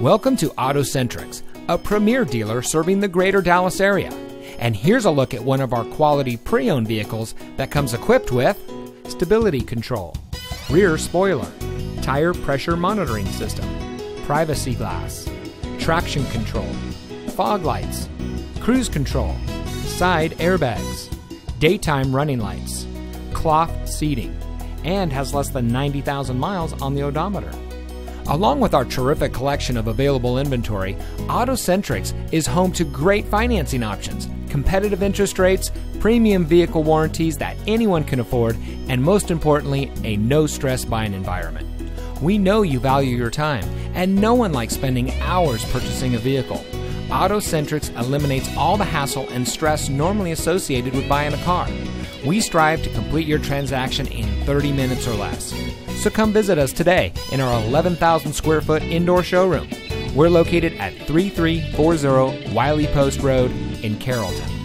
Welcome to AutoCentrix, a premier dealer serving the greater Dallas area. And here's a look at one of our quality pre-owned vehicles that comes equipped with stability control, rear spoiler, tire pressure monitoring system, privacy glass, traction control, fog lights, cruise control, side airbags, daytime running lights, cloth seating, and has less than 90,000 miles on the odometer. Along with our terrific collection of available inventory, AutoCentrix is home to great financing options, competitive interest rates, premium vehicle warranties that anyone can afford, and most importantly, a no-stress buying environment. We know you value your time, and no one likes spending hours purchasing a vehicle. AutoCentrix eliminates all the hassle and stress normally associated with buying a car. We strive to complete your transaction in 30 minutes or less. So come visit us today in our 11,000 square foot indoor showroom. We're located at 3340 Wiley Post Road in Carrollton.